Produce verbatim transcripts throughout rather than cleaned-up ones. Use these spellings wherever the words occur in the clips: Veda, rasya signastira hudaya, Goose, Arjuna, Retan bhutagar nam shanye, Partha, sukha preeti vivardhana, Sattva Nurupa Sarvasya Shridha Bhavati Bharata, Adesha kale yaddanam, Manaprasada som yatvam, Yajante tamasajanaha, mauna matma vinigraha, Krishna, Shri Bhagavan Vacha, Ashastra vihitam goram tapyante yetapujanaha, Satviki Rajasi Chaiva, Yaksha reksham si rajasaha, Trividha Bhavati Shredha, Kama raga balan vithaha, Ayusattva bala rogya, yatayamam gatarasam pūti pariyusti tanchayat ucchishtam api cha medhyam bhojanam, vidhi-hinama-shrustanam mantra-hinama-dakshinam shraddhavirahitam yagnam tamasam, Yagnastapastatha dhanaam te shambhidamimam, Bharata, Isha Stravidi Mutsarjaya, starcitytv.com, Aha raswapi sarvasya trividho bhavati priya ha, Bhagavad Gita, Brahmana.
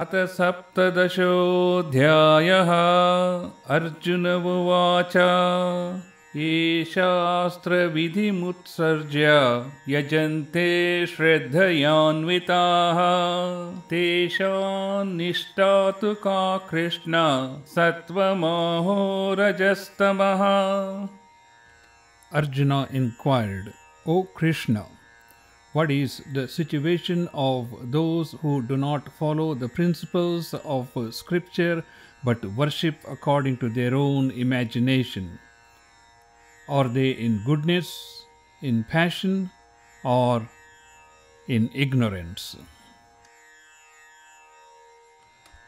Atta saptadasho dhyayaha Arjuna uvacha Isha Stravidi Mutsarjaya Yajente Shredhayan Vita Teshan Nishtatuka Krishna Sattva Maho Rajastamaha. Arjuna inquired, O Krishna, what is the situation of those who do not follow the principles of scripture but worship according to their own imagination? Are they in goodness, in passion, or in ignorance?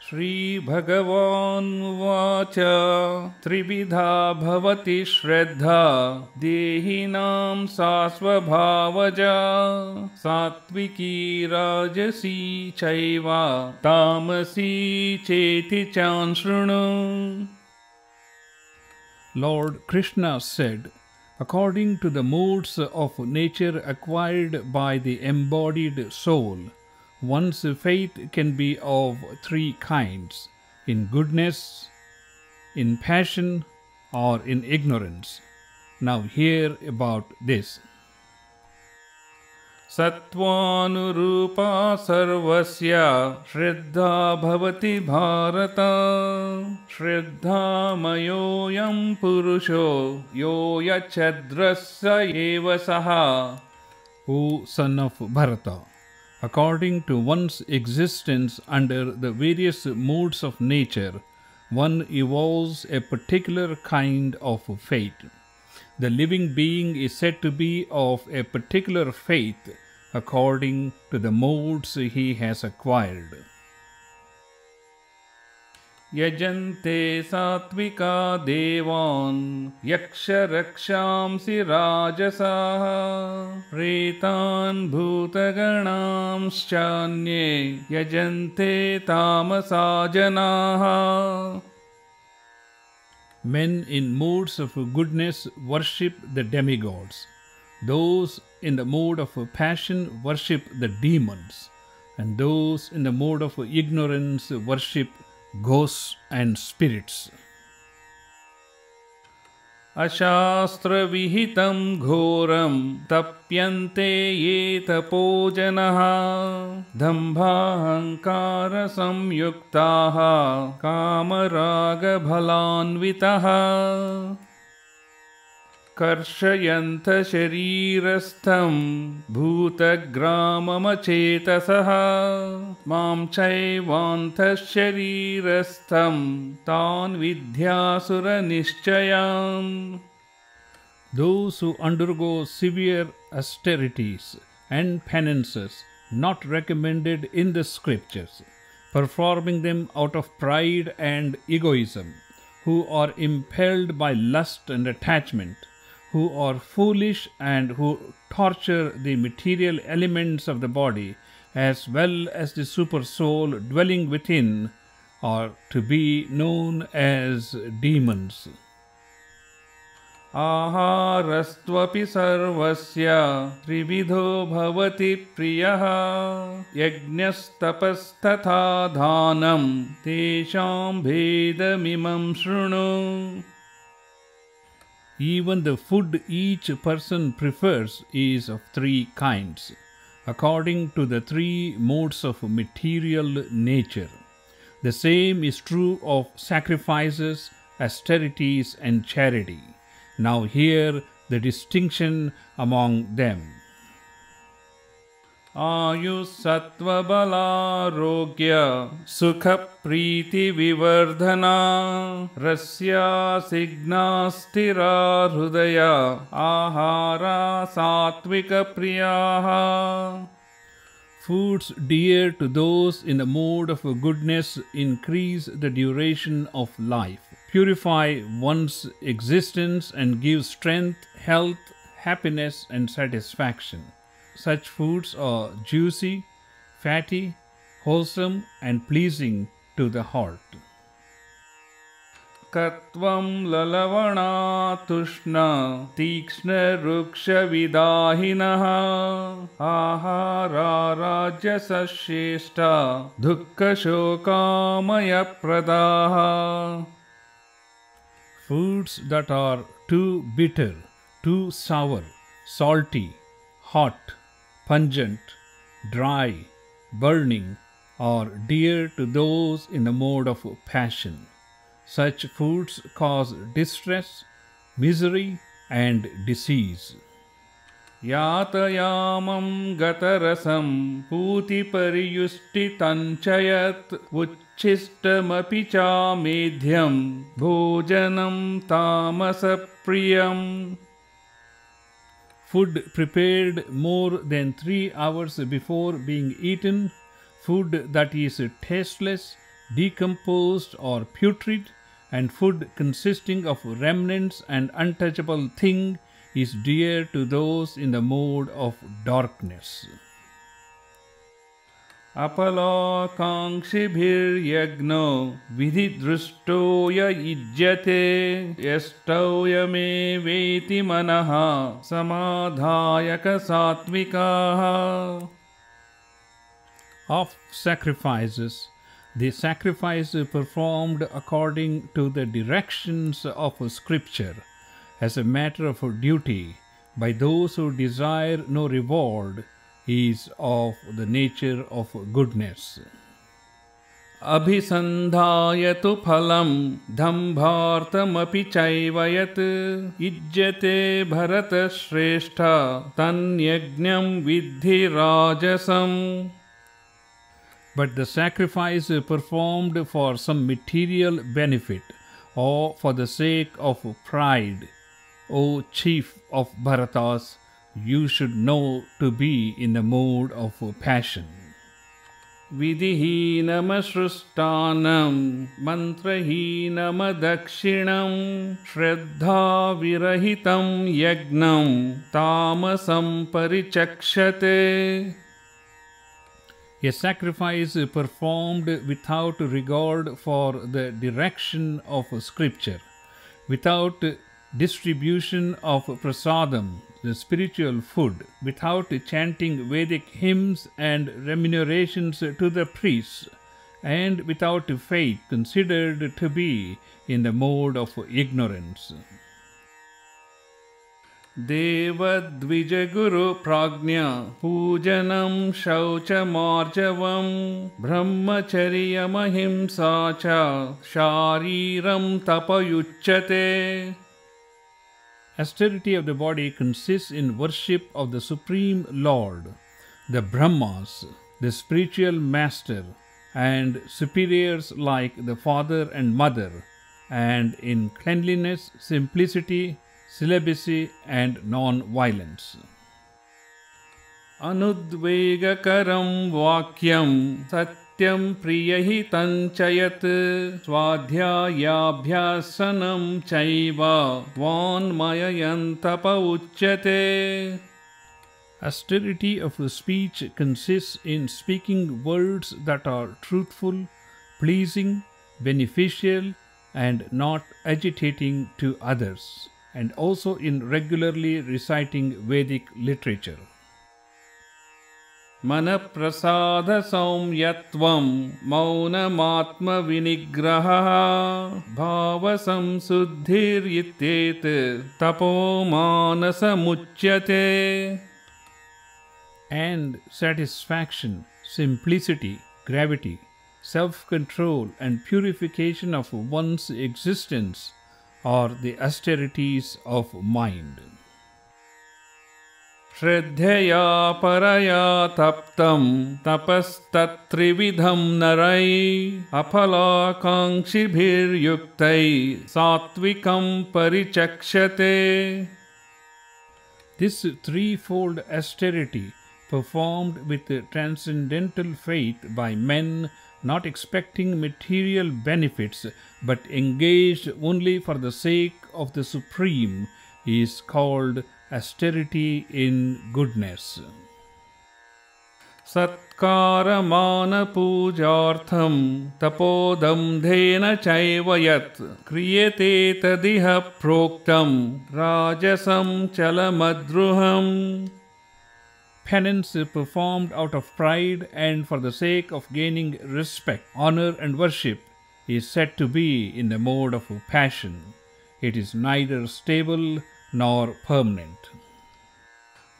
Shri Bhagavan Vacha Trividha Bhavati Shredha Dehinam Sasva Bhavaja Satviki Rajasi Chaiva Tamasi Cheti Chanshrunu. Lord Krishna said, according to the modes of nature acquired by the embodied soul, one's faith can be of three kinds, in goodness, in passion, or in ignorance. Now hear about this. Sattva Nurupa Sarvasya Shridha Bhavati Bharata Shridha Mayo Yam Purusho Yo Yachadrasya Evasaha. O son of Bharata, according to one's existence under the various modes of nature, one evolves a particular kind of faith. The living being is said to be of a particular faith according to the modes he has acquired. Yajante satvika devon Yaksha reksham si rajasaha Retan bhutagar nam shanye Yajante tamasajanaha. Men in modes of goodness worship the demigods. Those in the mode of passion worship the demons. And those in the mode of ignorance worship ghosts and spirits. Ashastra vihitam goram tapyante yetapujanaha Dambahankara sam yuktaha Kama raga balan vithaha Karshayanta sharirastham bhutagramamachetasah Mam chaivanta sharirastham tan vidhyasura nishchayam. Those who undergo severe austerities and penances not recommended in the scriptures, performing them out of pride and egoism, who are impelled by lust and attachment, who are foolish and who torture the material elements of the body as well as the supersoul dwelling within, are to be known as demons. Aha raswapi sarvasya trividho bhavati priya ha Yagnastapastatha dhanaam te shambhidamimam shrunu. Even the food each person prefers is of three kinds, according to the three modes of material nature. The same is true of sacrifices, austerities, and charity. Now hear the distinction among them. Ayusattva bala rogya sukha preeti vivardhana rasya signastira hudaya ahara sattvi kapriyaha. Foods dear to those in the mode of goodness increase the duration of life, purify one's existence, and give strength, health, happiness, and satisfaction. Such foods are juicy, fatty, wholesome, and pleasing to the heart. katvam lalavana tushna Tiksna ruksha vidahina ahara rajasashesta dukka shokamaya pradha. Foods that are too bitter, too sour, salty, hot, pungent, dry, burning, are dear to those in the mode of passion. Such foods cause distress, misery, and disease. Yatayamam gatarasam pūti pariyusti tanchayat ucchishtam api cha medhyam bhojanam tamasa priyam. Food prepared more than three hours before being eaten, food that is tasteless, decomposed or putrid, and food consisting of remnants and untouchable thing is dear to those in the mode of darkness. Apalakanksibhiryagno vidhidrushtoya ijyate yastoya me veti manaha samadhayaka satvikaha. Of sacrifices, the sacrifice performed according to the directions of Scripture, as a matter of duty, by those who desire no reward, is of the nature of goodness. Abhisandhayatu phalam dambhartam api chaivayat ijjate bharata shreshtha tan yajnam vidhi rajasam. But the sacrifice performed for some material benefit or for the sake of pride, O chief of Bharatas, you should know to be in the mode of passion. Vidhi-hinama-shrustanam mantra-hinama-dakshinam shraddhavirahitam yagnam tamasam parichakshate. A sacrifice performed without regard for the direction of Scripture, without distribution of prasadam, the spiritual food, without chanting Vedic hymns and remunerations to the priests, and without faith, considered to be in the mode of ignorance. Deva dvija guru prajna pujanam shaucha marjavam brahmacharyam ahimsa cha shariram tapayucchate. Austerity of the body consists in worship of the Supreme Lord, the Brahmas, the spiritual master, and superiors like the father and mother, and in cleanliness, simplicity, celibacy and non-violence. Anudvega karam vaakyam satyam priyahi tanchayat swadhyayabhyasanam chaiva vanmayayantapa uchyate. Austerity of speech consists in speaking words that are truthful, pleasing, beneficial, and not agitating to others, and also in regularly reciting Vedic literature. Manaprasada som yatvam mauna matma vinigraha bhavasam suddhir yitet tapo manasa muchyate. And satisfaction, simplicity, gravity, self-control and purification of one's existence or the austerities of mind. Shraddhaya paraya taptam tapastat trividham narai apalakanshibhir yuktai sattvikam parichakshate. This threefold austerity performed with transcendental faith by men not expecting material benefits, but engaged only for the sake of the Supreme, is called austerity in goodness. सत्कारमानपूजार्थं तपोदम्धेन चैव यत् क्रियते तदिह प्रोक्तं राजसं चलमद्रुहं. Penance is performed out of pride and for the sake of gaining respect, honor and worship is said to be in the mode of passion. It is neither stable nor permanent.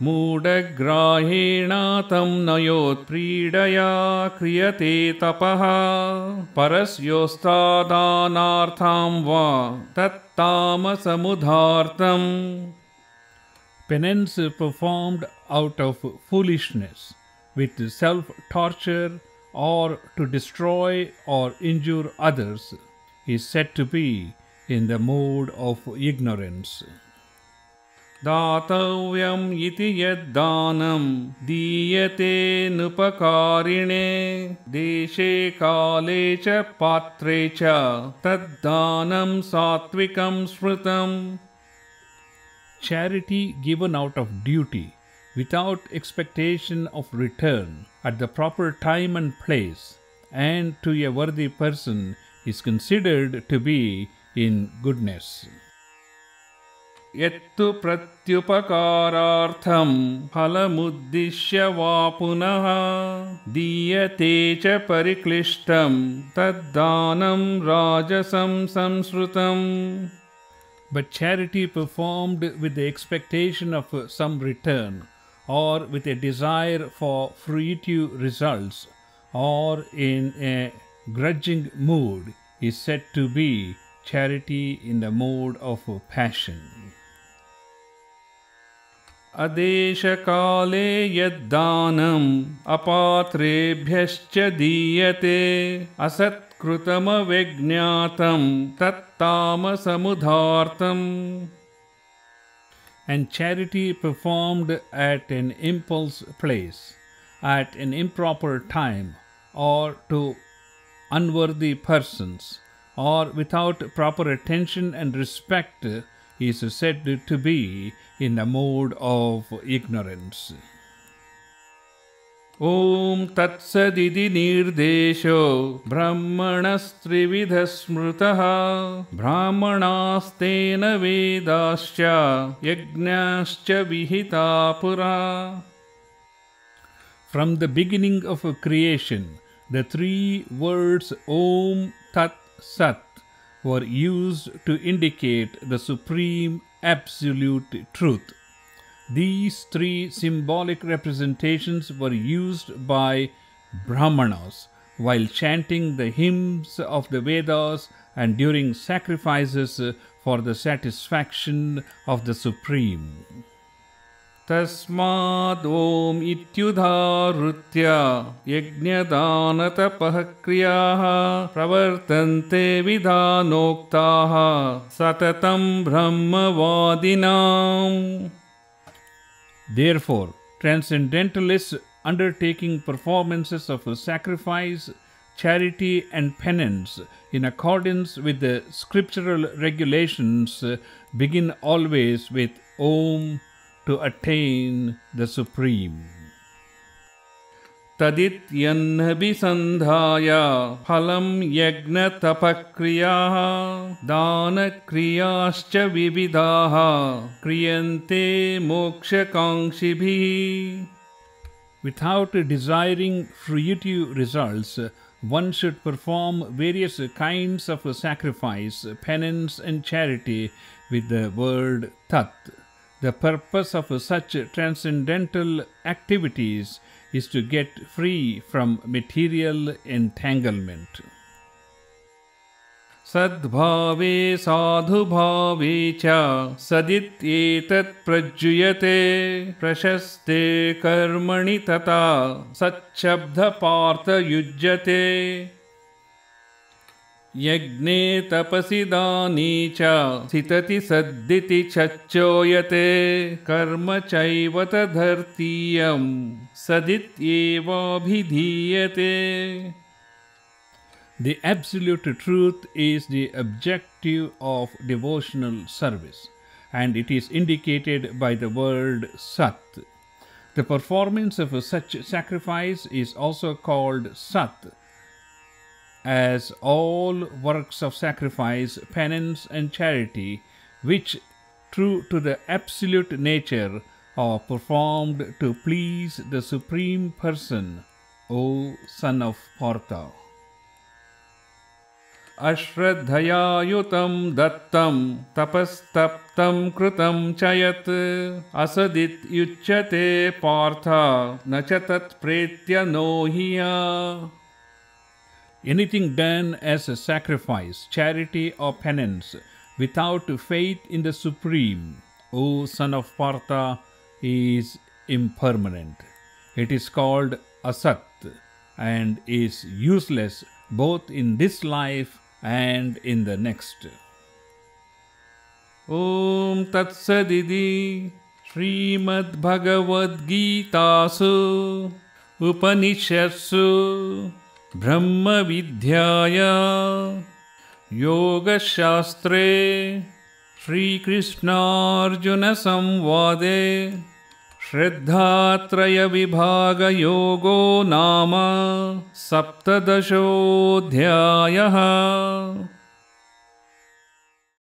Moodagrahena tam nayot pridaya kriyate tapaha parasyostadanartham va tattamasamudhartam. Penance is performed out of foolishness, with self-torture or to destroy or injure others, is said to be in the mode of ignorance. Dātavyam iti yaddānam dīyate nupakārine deshe kāle ca pātre ca taddānam sātvikam smritam. Charity given out of duty, without expectation of return, at the proper time and place, and to a worthy person is considered to be in goodness. Yattu pratyupakarartham phalamuddishya vapunaha diyate ca pariklishtam taddanam rajasam samsrutam. But charity performed with the expectation of some return, or with a desire for fruitful results, or in a grudging mood, is said to be charity in the mode of passion. Adesha kale yaddanam apatrebhyascha diyate asatkrutam avijñātam tattamasamudhārtam. And charity performed at an impulse place, at an improper time, or to unworthy persons, or without proper attention and respect, is said to be in the mode of ignorance. Om tatsadidi nirdesho brahmanas trividha smrutaha brahmanastena vedascha yagnascha vihita pura. From the beginning of creation, the three words Om Tat Sat were used to indicate the supreme absolute truth. These three symbolic representations were used by Brahmanas while chanting the hymns of the Vedas and during sacrifices for the satisfaction of the Supreme. Tasmad om ityudharutya yajñadanatapah kriyaha pravartante vidhanoktaha satatam brahmavadinam. Therefore, transcendentalists undertaking performances of sacrifice, charity and penance in accordance with the scriptural regulations begin always with Om to attain the Supreme. Tadityanabhisandhaya phalam yagnatapakriyah danakriyascha vividaha kriyante mokshakaṅshibhi. Without desiring fruitful results, one should perform various kinds of sacrifice, penance and charity with the word Tat. The purpose of such transcendental activities is to get free from material entanglement. Sadbhave sadhubhave cha sadit etat prajyate prashaste karmani tata satchabdha partha yujyate. Yagne tapasidani cha sitati sadditi chachoyate karma chaivata dhartiyam sadit eva bhidhiyate. The absolute truth is the objective of devotional service, and it is indicated by the word Sat. The performance of such sacrifice is also called sat, as all works of sacrifice, penance and charity, which true to the absolute nature, are performed to please the Supreme Person, O son of Partha. Ashraddhaya yutam dattam tapastaptam krutam chayat asadit yuchyate Partha nachatat pretya nohiya. Anything done as a sacrifice, charity or penance, without faith in the Supreme, O son of Partha, is impermanent. It is called asat and is useless both in this life and in the next. Om Tat Sadidi Srimad Bhagavad Gitasu Upanishasu Brahma Vidyaya Yoga Shastre Shri Krishna Arjuna Samvade Shraddhatraya Vibhaga Yogo Nama Saptadashodhyayaha.